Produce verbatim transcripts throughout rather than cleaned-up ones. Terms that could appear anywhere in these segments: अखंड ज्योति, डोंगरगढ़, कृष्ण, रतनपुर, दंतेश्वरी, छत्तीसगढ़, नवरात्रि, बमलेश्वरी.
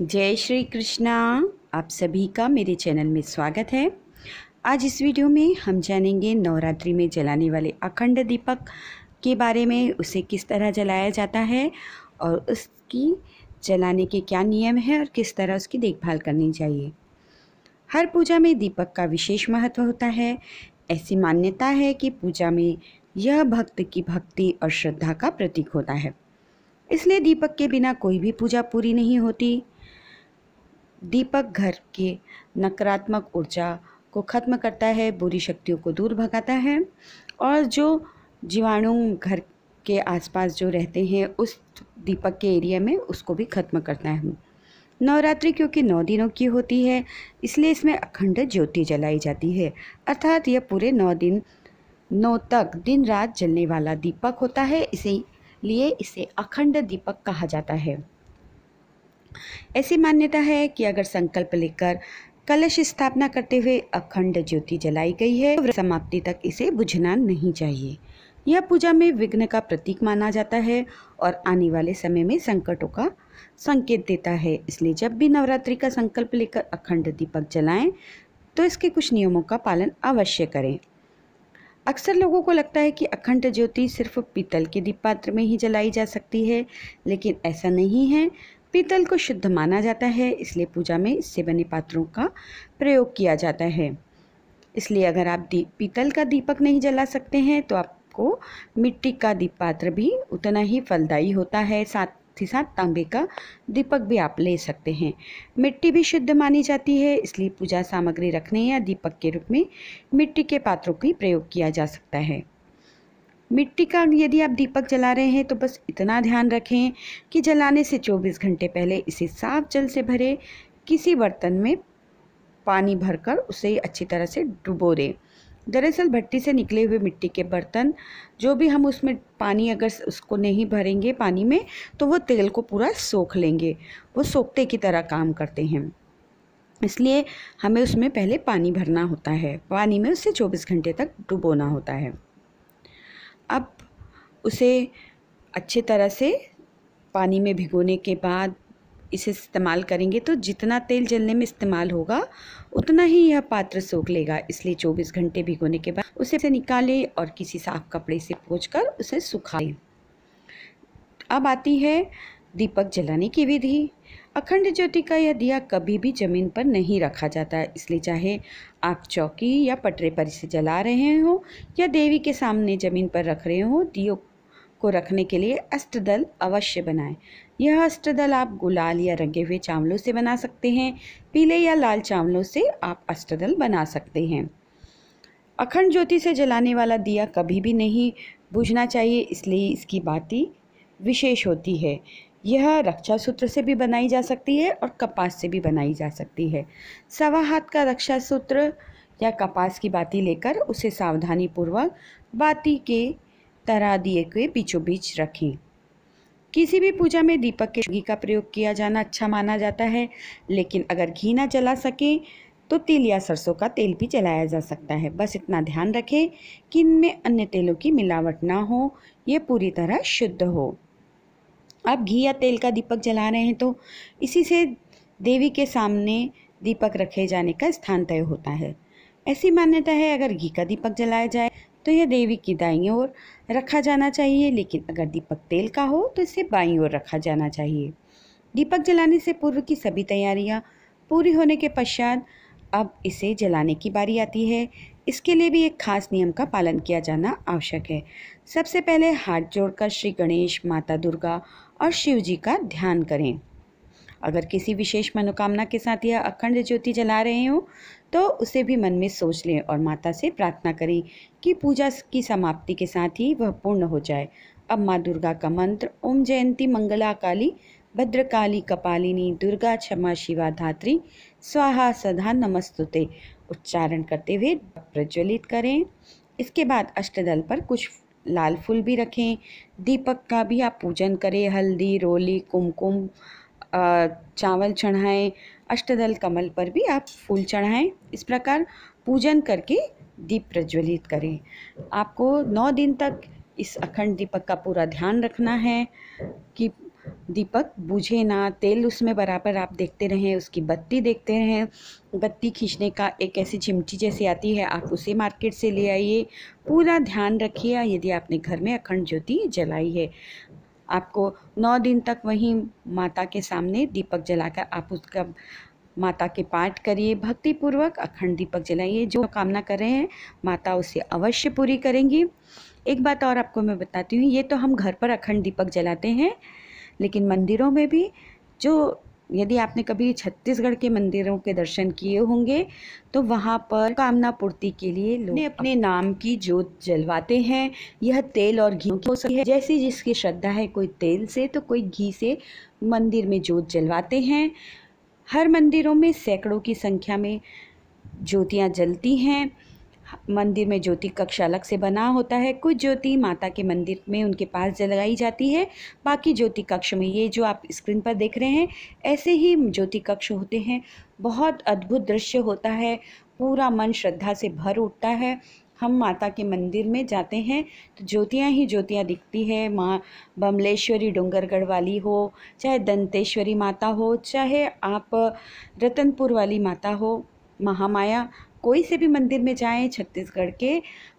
जय श्री कृष्णा। आप सभी का मेरे चैनल में स्वागत है। आज इस वीडियो में हम जानेंगे नवरात्रि में जलाने वाले अखंड दीपक के बारे में, उसे किस तरह जलाया जाता है और उसकी जलाने के क्या नियम है और किस तरह उसकी देखभाल करनी चाहिए। हर पूजा में दीपक का विशेष महत्व होता है। ऐसी मान्यता है कि पूजा में यह भक्त की भक्ति और श्रद्धा का प्रतीक होता है, इसलिए दीपक के बिना कोई भी पूजा पूरी नहीं होती। दीपक घर के नकारात्मक ऊर्जा को खत्म करता है, बुरी शक्तियों को दूर भगाता है और जो जीवाणु घर के आसपास जो रहते हैं उस दीपक के एरिया में, उसको भी खत्म करता है। नवरात्रि क्योंकि नौ दिनों की होती है, इसलिए इसमें अखंड ज्योति जलाई जाती है, अर्थात यह पूरे नौ दिन नौ तक दिन रात जलने वाला दीपक होता है, इसे लिए इसे अखंड दीपक कहा जाता है। ऐसी मान्यता है कि अगर संकल्प लेकर कलश स्थापना करते हुए अखंड ज्योति जलाई गई है तो समाप्ति तक इसे बुझना नहीं चाहिए। यह पूजा में विघ्न का प्रतीक माना जाता है और आने वाले समय में संकटों का संकेत देता है, इसलिए जब भी नवरात्रि का संकल्प लेकर अखंड दीपक जलाएं तो इसके कुछ नियमों का पालन अवश्य करें। अक्सर लोगों को लगता है कि अखंड ज्योति सिर्फ पीतल के दीप पात्र में ही जलाई जा सकती है, लेकिन ऐसा नहीं है। पीतल को शुद्ध माना जाता है, इसलिए पूजा में इससे बने पात्रों का प्रयोग किया जाता है। इसलिए अगर आप दीप पीतल का दीपक नहीं जला सकते हैं तो आपको मिट्टी का दीप पात्र भी उतना ही फलदायी होता है, साथ ही साथ तांबे का दीपक भी आप ले सकते हैं। मिट्टी भी शुद्ध मानी जाती है, इसलिए पूजा सामग्री रखने या दीपक के रूप में मिट्टी के पात्रों का प्रयोग किया जा सकता है। मिट्टी का यदि आप दीपक जला रहे हैं तो बस इतना ध्यान रखें कि जलाने से चौबीस घंटे पहले इसे साफ जल से भरे किसी बर्तन में पानी भरकर उसे अच्छी तरह से डुबो दें। दरअसल भट्टी से निकले हुए मिट्टी के बर्तन जो भी हम उसमें पानी अगर उसको नहीं भरेंगे पानी में तो वो तेल को पूरा सोख लेंगे, वो सोखते की तरह काम करते हैं, इसलिए हमें उसमें पहले पानी भरना होता है। पानी में उसे चौबीस घंटे तक डुबोना होता है। अब उसे अच्छे तरह से पानी में भिगोने के बाद इसे इस्तेमाल करेंगे तो जितना तेल जलने में इस्तेमाल होगा उतना ही यह पात्र सोख लेगा, इसलिए चौबीस घंटे भिगोने के बाद उसे निकालें और किसी साफ कपड़े से पोंछकर उसे सुखा लें। अब आती है दीपक जलाने की विधि। अखंड ज्योति का यह दिया कभी भी ज़मीन पर नहीं रखा जाता, इसलिए चाहे आप चौकी या पटरे पर इसे जला रहे हो या देवी के सामने ज़मीन पर रख रहे हो, दियों को रखने के लिए अष्टदल अवश्य बनाएं। यह अष्टदल आप गुलाल या रंगे हुए चावलों से बना सकते हैं, पीले या लाल चावलों से आप अष्टदल बना सकते हैं। अखंड ज्योति से जलाने वाला दिया कभी भी नहीं बुझना चाहिए, इसलिए इसकी बाती विशेष होती है। यह रक्षा सूत्र से भी बनाई जा सकती है और कपास से भी बनाई जा सकती है। सवा हाथ का रक्षा सूत्र या कपास की बाती लेकर उसे सावधानी पूर्वक बाती के तरह दिए के बीचों बीच रखें। किसी भी पूजा में दीपक के घी का प्रयोग किया जाना अच्छा माना जाता है, लेकिन अगर घी ना जला सकें तो तिल या सरसों का तेल भी जलाया जा सकता है। बस इतना ध्यान रखें कि इनमें अन्य तेलों की मिलावट ना हो, ये पूरी तरह शुद्ध हो। आप घी या तेल का दीपक जला रहे हैं तो इसी से देवी के सामने दीपक रखे जाने का स्थान तय होता है। ऐसी मान्यता है अगर घी का दीपक जलाया जाए तो यह देवी की दाईं ओर रखा जाना चाहिए, लेकिन अगर दीपक तेल का हो तो इसे बाईं ओर रखा जाना चाहिए। दीपक जलाने से पूर्व की सभी तैयारियां पूरी होने के पश्चात अब इसे जलाने की बारी आती है। इसके लिए भी एक खास नियम का पालन किया जाना आवश्यक है। सबसे पहले हाथ जोड़कर श्री गणेश, माता दुर्गा और शिव जी का ध्यान करें। अगर किसी विशेष मनोकामना के साथ यह अखंड ज्योति जला रहे हो तो उसे भी मन में सोच लें और माता से प्रार्थना करें कि पूजा की समाप्ति के साथ ही वह पूर्ण हो जाए। अब माँ दुर्गा का मंत्र ओम जयंती मंगला काली भद्रकाली कपालिनी दुर्गा क्षमा शिवा धात्री स्वाहा सदा नमस्तुते उच्चारण करते हुए प्रज्वलित करें। इसके बाद अष्टदल पर कुछ लाल फूल भी रखें। दीपक का भी आप पूजन करें, हल्दी रोली कुमकुम चावल चढ़ाएं, अष्टदल कमल पर भी आप फूल चढ़ाएं। इस प्रकार पूजन करके दीप प्रज्वलित करें। आपको नौ दिन तक इस अखंड दीपक का पूरा ध्यान रखना है कि दीपक बुझे ना, तेल उसमें बराबर आप देखते रहें, उसकी बत्ती देखते रहें। बत्ती खींचने का एक ऐसी चिमटी जैसी आती है, आप उसे मार्केट से ले आइए। पूरा ध्यान रखिए। यदि आपने घर में अखंड ज्योति जलाई है, आपको नौ दिन तक वहीं माता के सामने दीपक जलाकर आप उसका माता के पाठ करिए। भक्तिपूर्वक अखंड दीपक जलाइए। जो कामना कर रहे हैं माता उसे अवश्य पूरी करेंगी। एक बात और आपको मैं बताती हूँ, ये तो हम घर पर अखंड दीपक जलाते हैं, लेकिन मंदिरों में भी, जो यदि आपने कभी छत्तीसगढ़ के मंदिरों के दर्शन किए होंगे तो वहाँ पर कामना पूर्ति के लिए लोग अपने नाम की जोत जलवाते हैं। यह तेल और घी हो सकती है, जैसी जिसकी श्रद्धा है। कोई तेल से तो कोई घी से मंदिर में जोत जलवाते हैं। हर मंदिरों में सैकड़ों की संख्या में ज्योतियाँ जलती हैं। मंदिर में ज्योति कक्ष अलग से बना होता है। कुछ ज्योति माता के मंदिर में उनके पास जलाई जाती है, बाकी ज्योति कक्ष में। ये जो आप स्क्रीन पर देख रहे हैं, ऐसे ही ज्योति कक्ष होते हैं। बहुत अद्भुत दृश्य होता है, पूरा मन श्रद्धा से भर उठता है। हम माता के मंदिर में जाते हैं तो ज्योतियाँ ही ज्योतियाँ दिखती है। माँ बमलेश्वरी डोंगरगढ़ वाली हो, चाहे दंतेश्वरी माता हो, चाहे आप रतनपुर वाली माता हो, महामाया, कोई से भी मंदिर में जाएं, छत्तीसगढ़ के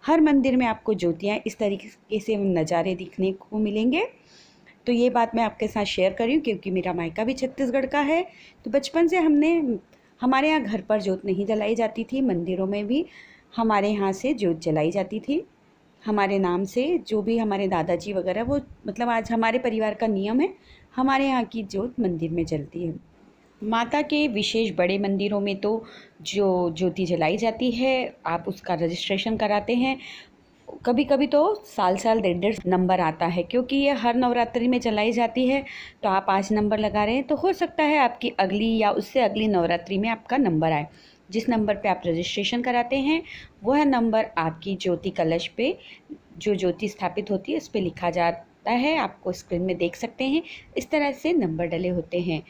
हर मंदिर में आपको ज्योतियाँ इस तरीके से नज़ारे दिखने को मिलेंगे। तो ये बात मैं आपके साथ शेयर कर रही हूँ क्योंकि मेरा मायका भी छत्तीसगढ़ का है। तो बचपन से हमने हमारे यहाँ घर पर ज्योत नहीं जलाई जाती थी, मंदिरों में भी हमारे यहाँ से ज्योत जलाई जाती थी हमारे नाम से। जो भी हमारे दादाजी वगैरह, वो मतलब आज हमारे परिवार का नियम है, हमारे यहाँ की ज्योत मंदिर में जलती है। माता के विशेष बड़े मंदिरों में तो जो ज्योति जलाई जाती है, आप उसका रजिस्ट्रेशन कराते हैं। कभी कभी तो साल साल डेढ़ डेढ़ नंबर आता है, क्योंकि ये हर नवरात्रि में जलाई जाती है। तो आप आज नंबर लगा रहे हैं तो हो सकता है आपकी अगली या उससे अगली नवरात्रि में आपका नंबर आए। जिस नंबर पे आप रजिस्ट्रेशन कराते हैं वह नंबर आपकी ज्योति कलश पे, जो ज्योति स्थापित होती है, उस पर लिखा जाता है। आपको स्क्रीन में देख सकते हैं, इस तरह से नंबर डले होते हैं।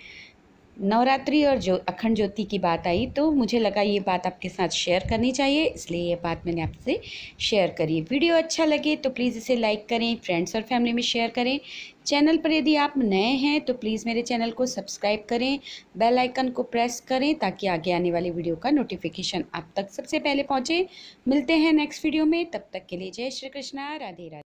नवरात्रि और जो अखंड ज्योति की बात आई तो मुझे लगा ये बात आपके साथ शेयर करनी चाहिए, इसलिए ये बात मैंने आपसे शेयर करी। वीडियो अच्छा लगे तो प्लीज़ इसे लाइक करें, फ्रेंड्स और फैमिली में शेयर करें। चैनल पर यदि आप नए हैं तो प्लीज़ मेरे चैनल को सब्सक्राइब करें, बेल आइकन को प्रेस करें ताकि आगे आने वाली वीडियो का नोटिफिकेशन आप तक सबसे पहले पहुँचे। मिलते हैं नेक्स्ट वीडियो में, तब तक के लिए जय श्री कृष्णा, राधे राधे।